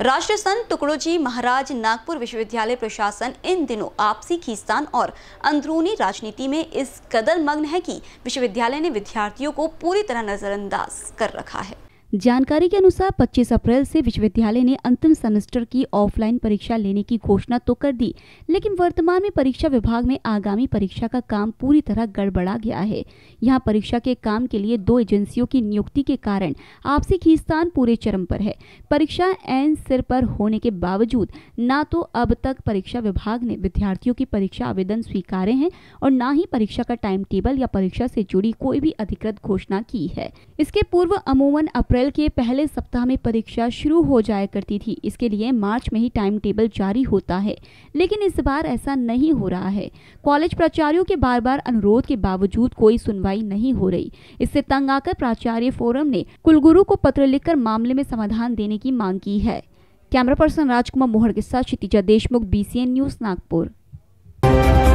राष्ट्रसंत टुकड़ोजी महाराज नागपुर विश्वविद्यालय प्रशासन इन दिनों आपसी खींचतान और अंदरूनी राजनीति में इस कदर मग्न है कि विश्वविद्यालय ने विद्यार्थियों को पूरी तरह नजरअंदाज कर रखा है। जानकारी के अनुसार 25 अप्रैल से विश्वविद्यालय ने अंतिम सेमेस्टर की ऑफलाइन परीक्षा लेने की घोषणा तो कर दी, लेकिन वर्तमान में परीक्षा विभाग में आगामी परीक्षा का काम पूरी तरह गड़बड़ा गया है। यहां परीक्षा के काम के लिए दो एजेंसियों की नियुक्ति के कारण आपसी खींचतान पूरे चरम पर है। परीक्षा एन सिर पर होने के बावजूद न तो अब तक परीक्षा विभाग ने विद्यार्थियों की परीक्षा आवेदन स्वीकारे हैं और न ही परीक्षा का टाइम टेबल या परीक्षा से जुड़ी कोई भी अधिकृत घोषणा की है। इसके पूर्व अमूमन अप्रैल के पहले सप्ताह में परीक्षा शुरू हो जाया करती थी, इसके लिए मार्च में ही टाइम टेबल जारी होता है, लेकिन इस बार ऐसा नहीं हो रहा है। कॉलेज प्राचार्यों के बार बार अनुरोध के बावजूद कोई सुनवाई नहीं हो रही। इससे तंग आकर प्राचार्य फोरम ने कुलगुरु को पत्र लिखकर मामले में समाधान देने की मांग की है। कैमरा पर्सन राजकुमार मोहड़ के साथ क्षितिज देशमुख, बीसीएन न्यूज, नागपुर।